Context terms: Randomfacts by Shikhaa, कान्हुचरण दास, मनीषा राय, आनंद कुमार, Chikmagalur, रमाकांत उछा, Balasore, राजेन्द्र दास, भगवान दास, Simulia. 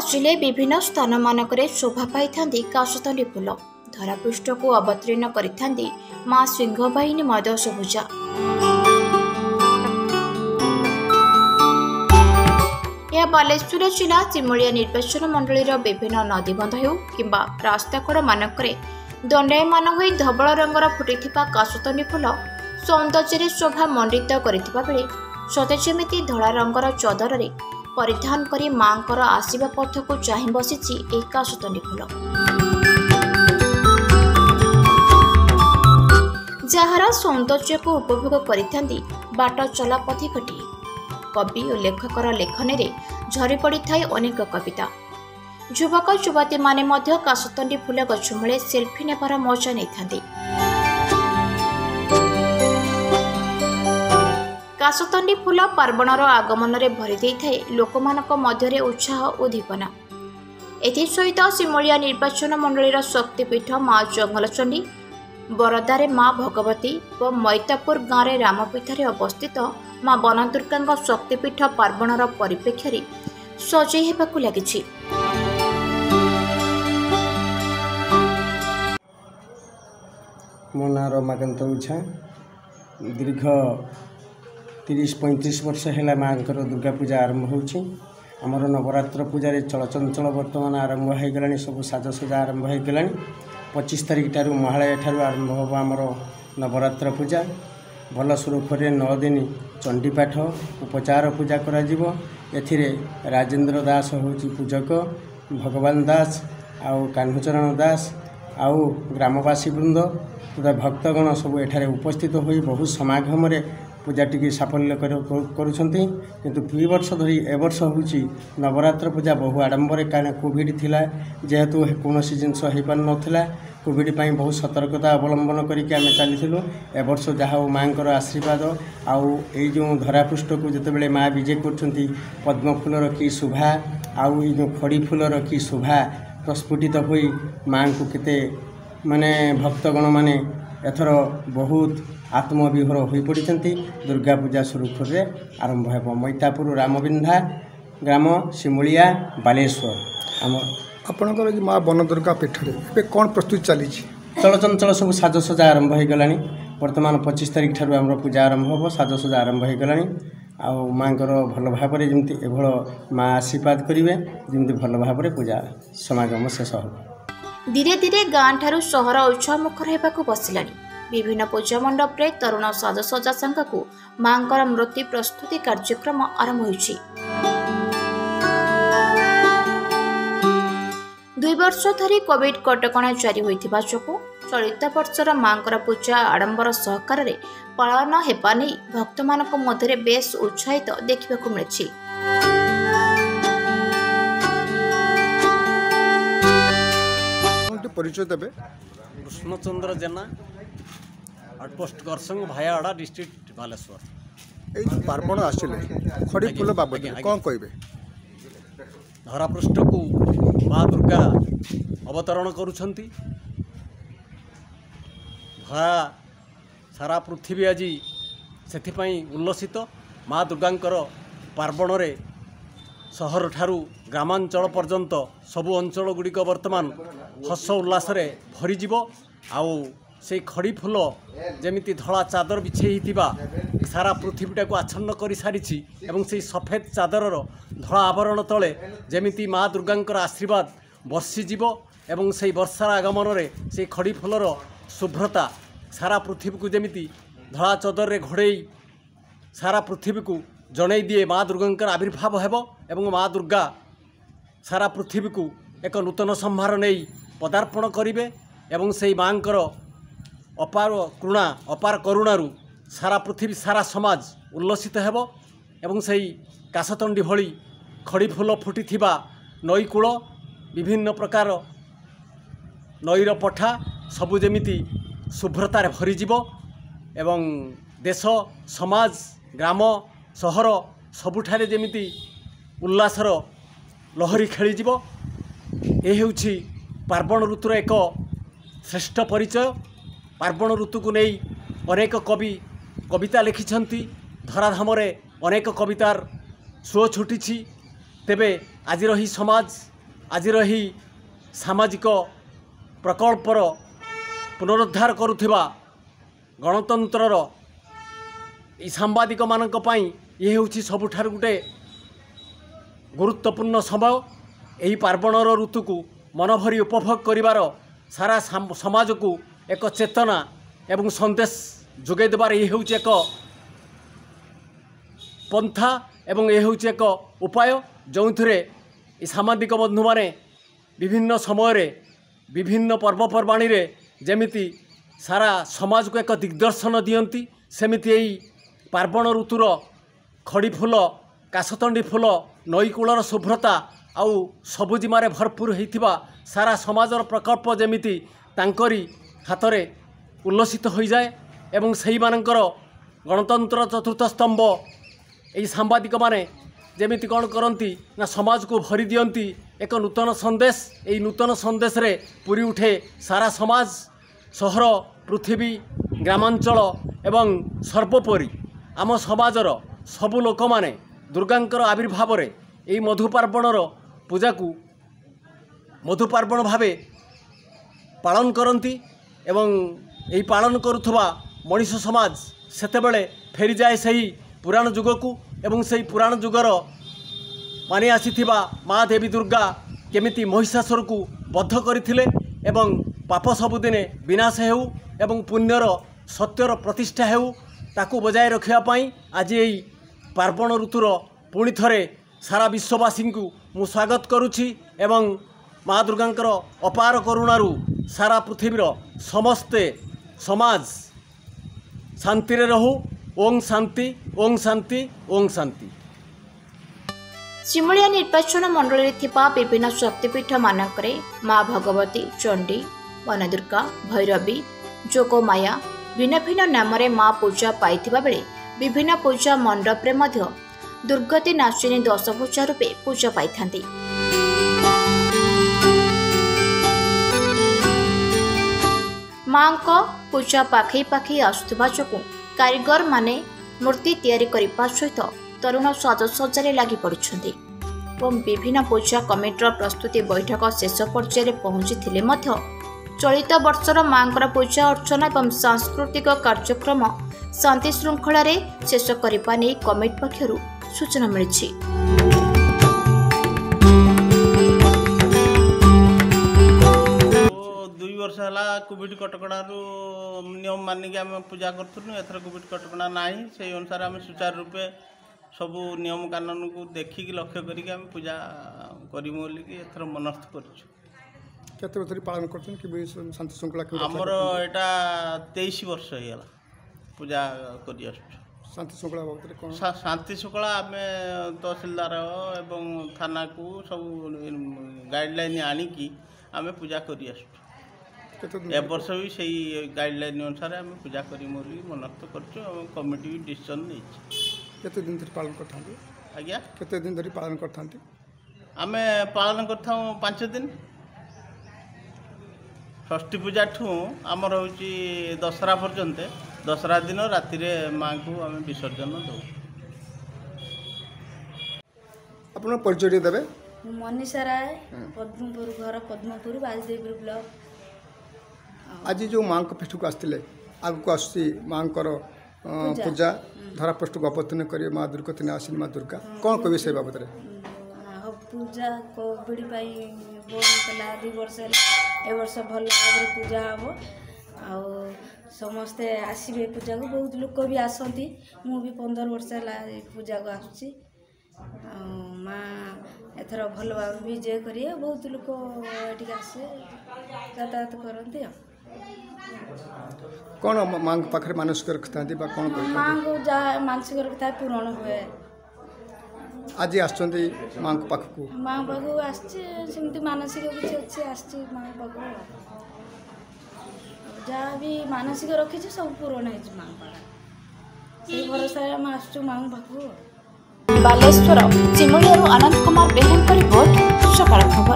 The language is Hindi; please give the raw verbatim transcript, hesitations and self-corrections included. आसिले विभिन्न स्थान मानक शोभा पाई काशतली फूल धरापृष्ठ को अवतीर्ण करी माँ सिंहवाहिनी मद सबुजा यह बालेश्वर जिला सिमुलिया निर्वाचन मंडल विभिन्न नदीबंध हो कि रास्ताकड़ मानक दंडायमान हो धवल रंगर फुटी काशतली फूल सौंदर्य शोभा मंडित कर सतेजेमि धला रंगर चदर से परिधान करी मांकर आसवा पथ को चाह बसी काशतली फूल जार सौंदर्य को उपभोग करी बाट चला पथिकटी कवि और लेखकर लेखन रे झरी पड़ी थाई अनेक कविता युवक युवती माने मध्य काशतली फूल गछ मूले सेल्फी नेबार मजा नहीं था। काशतली फूल पार्वणर आगमन में भरी थाए लोक मध्य उत्साह उद्दीपना एसत सिमुलिया निर्वाचन मंडल शक्तिपीठ माँ जंगलचंडी बरदारे माँ भगवती व मैतापुर गाँव रामपीठ में अवस्थित माँ बनदुर्गा शक्तिपीठ पार्वणर परिप्रेक्षी रे सजई हेबाकु लागिछि। मो नाम रमाकांत उछा दीर्घ तीस पैंतीस वर्ष है माँ दुर्गा पूजा आरंभ होमर नवरात्र पूजा चलचंचल बर्तमान आरंभ होगा सब साजसजा आरंभ होगा पच्चीस तारिख ठार महालय ठार आरंभ हम आमर नवरात्र पूजा भल सुरखुरी नौ दिन चंडीपाठ उपचार पूजा कर राजेन्द्र दास हूँ पूजक भगवान दास आउ कान्हुचरण दास आउ ग्रामवासी वृंद तथा भक्तगण सब एठार उपस्थित हो बहुत समागम पूजाटी की साफल्य करु दुई वर्ष धरी ए वर्ष हूँ नवरात्र पूजा बहु आडंबर कहीं कोविड थिला जेहेतु कौन जिनस हो पार नाला कोविड पर बहुत सतर्कता अवलंबन करें चलूँ ए वर्ष जहाँ माँर आशीर्वाद आउ यो धरापृष्ठ को जितेबाला माँ विजे कर पद्मफूलर कि शोभा आउ यो खड़ी फूलर कि शोभा प्रस्फुटित हो माँ को केते माने भक्तगण माने एथर बहुत आत्मविहर हो पड़ती। दुर्गा पूजा सुरखुरी रे आरंभ हो मैतापुर रामबिंधा ग्राम सिमुलिया बालेश्वर आम आपणकर माँ बनदुर्गा पीठ में कौन प्रस्तुति चली चलचंचल सब साजसजा आरंभ होगा बर्तमान पच्चीस तारिख ठार आम पूजा आरंभ हम साजसजा आरंभ होगा आउ माँर भल भाव जमी एभल माँ आशीर्वाद करेंगे जमी भल भाव पूजा समागम शेष हो धीरे धीरे गाँ ठारू सहर उत्सवमुखर होगा बसला विभिन्न पूजा मंडप रे तरुण साजसजा संघ को माँर मूर्ति प्रस्तुति कार्यक्रम आरंभ होइछि। दुई वर्ष धरी कोविड कटकणा जारी होइथिबा जोगु चलित वर्षर माँर पूजा आडंबर सहकार रे पालन हेबा नै भक्त मानक मध्यरे बेस उत्साहित देखिबाकु मिलछि। परिचय देबे कृष्णचंद्र जेना आउटपोस्ट करसंग भायाड़ा डिस्ट्रिक्ट बालेश्वर ए जो पार्वण आसिले खड़ी फूल बाबद कोन कहबे धरापृष्ठ को माँ दुर्गा अवतरण करूछंती भा सारा पृथ्वी आज सेथि पई उल्लसित माँ दुर्गांकर पार्वण रे सहर ठारू ग्रामांचल पर्यंत सबु अंचल गुड़िक वर्तमान हस उल्लास रे भरीजीव आउ से खड़ी फूल जमिति धला चादर बिछे सारा पृथ्वीटा को आच्छन्न कर सारी एवं से सफेद चादर धला आवरण तले जमिति माँ दुर्गांकर आशीर्वाद बर्षिजीव एवं से वर्षार आगमन रे से खड़ी फूलर शुभ्रता सारा पृथ्वी को जमिति धला चादर रे घोड़े सारा पृथ्वी को जनई दिए माँ दुर्गांकर आविर्भाव हेब एवं माँ दुर्गा सारा पृथ्वी को एक नूतन संहार नहीं पदार्पण करेंगे एवं से माँर अपार करुणा अपार करुणारू सारा पृथ्वी सारा समाज उल्लसित हेब एवं से काशतंडी भली खड़ी फूल फुटी नईकूल विभिन्न प्रकार नईर पठा सबु जेमिति शुभ्रतार भरीजीव एवं देश समाज ग्राम सहर सबुठारे जेमिति उल्लासर लहरी खेलीज ये होछि पार्वण ऋतुर एक श्रेष्ठ परिचय। पार्वण ऋतु को नहीं अनेक कवि कविता लिखिछंती धराधाम अनेक कवितार सुओ छुटी तेबे आजिर ही समाज आजिर ही सामाजिक प्रकल्पर पुनरुद्धार करुवा गणतंत्रर सांबादिक मानक पई ये हूँ सबुठार गोटे गुरुत्वपूर्ण समय। यही पार्वणर ऋतु को मनभरी उपभोग करिवार सारा समाज को एक चेतना एवं संदेश जोगे देवार ये हूँ एक पंथा एवं ये हूँ एक उपाय जो थे सामाजिक बंधु माने विभिन्न समय विभिन्न पर्वपर्वाणी जमिति सारा समाज को एक दिग्दर्शन दियंती। सेमिति यही पार्वण ऋतुर खड़ी फूल काशतंडी फूल नईकूलर शुभ्रता आउ सबुजिमारे भरपूर होता सारा समाजर प्रकल्प जमिति तांकरी हातरे उल्लसित हो जाए एवं सही मानकर गणतंत्र चतुर्थ स्तंभ यही सांबादिक माने जमिति कौन करती ना समाज को भरी दियंती एक नूतन संदेश। यही नूतन संदेश रे पूरी उठे सारा समाज सहर पृथ्वी ग्रामांचल एवं सर्वोपरि आम समाजर सबु लोक माने दुर्गांकर आविर्भाव रे यही मधु पार्वणर पूजा को मधु पार्वण भावे पालन करती एवं यही पालन करुवा मनुष्य समाज सेतेबेले फेरी जाए सही पुराण जुग को एवं सही पुराण जुगर मानि आसीथिबा माँ देवी दुर्गा केमिति महिषासुर को बद्ध करथिले एवं पाप सबुदिने विनाश हेउ एवं पुण्यर सत्यर प्रतिष्ठा हेउ ताकू बजाय रखिया पाई आज यही पार्वण ऋतुर पुणी थरे सारा विश्ववासी को मु स्वागत करुछि एवं माँ दुर्गांकर अपार करुणारू सारा पृथ्वीर समस्ते समाज शांति रे रहू। ओम शांति ओम शांति ओम शांति। सिमुलिया निर्वाचन मंडल विभिन्न शक्तिपीठ मानक माँ भगवती चंडी वनदुर्गा भैरवी जोगमाया भिन्न भिन्न नाम माँ पूजा पाई बेले विभिन्न पूजा मंडपे दुर्गति नाशिनी दश पूजा रूपे पूजा पाई थांती। माँ को पूजा पाखे पाखे आसुवा जो कारीगर माने मूर्ति तैयारी करने सहित तरुण साजसज्जा लगी पड़ते और विभिन्न पूजा कमिटर प्रस्तुति बैठक शेष पर्यायर पहुंची चलित बर्षर माँ पूजा अर्चना एवं सांस्कृतिक कार्यक्रम शांति श्रृंखला शेष करने कमिटी पक्ष सूचना मिली। कोविड कटकणारू नियम मानिक आम पूजा करूँ एथर कोविड कटकणा ना से अनुसार आम सुचारू रूपे सबू नियम कानून को देखिक लक्ष्य करें पूजा करूँ एथर मनस्थ करमर यहाँ तेईस वर्ष होगा पूजा कर शांति श्रृंखला बाबद शांति श्रृंखला आम तहसीलदार एवं थाना को सब गाइडलाइन आनिकी आम पूजा कर ए बर्ष भी से गाइडलाइन अनुसार आम पूजा कर मनस्थ कर कमिटी भी डिसीजन नहीं पालन करते आज्ञा केते दिन धरी पालन करते आम पालन कर पांच दिन षष्ठी पूजा ठूँ आमर हूँ दशहरा पर्यंत दशहरा दिन राति माँ को आम विसर्जन दू। आपन परिचय देबे? मनीषा राय पद्मपुर घर पद्मपुर बाजदेवपुर ब्लॉक। आज जो माँ पीठ को आसते आग को आस माँ पूजा धरा पृष्ठ को अवतरण करें माँ दुर्गति नाशिनी माँ दुर्गा कौन कह से बाबद पूजा कोविड दु वर्ष ए वर्ष भल भाव पूजा हम आउ समस्ते आसवे पूजा को बहुत लोक भी आसती मुझे पंदर वर्ष है पूजा को आस एथर भल भाव भी जे करिए बहुत लोग आसे यातायात करती कौन माँ पाखे मानसिक रखता कौन माँ को जहाँ मानसिक रखता है पूरण हुए। आज आसचंदी माँ पाख को माँ पाख आसमती मानसिक किसी अच्छे आँ पाख जहाँ भी मानसिक रखी सब पूरण है माँ पाखे भरोसा आम आसू माँ पाख। बालेश्वर सिमुलिया आनंद कुमार बेहन रिपोर्ट सकारात्मक।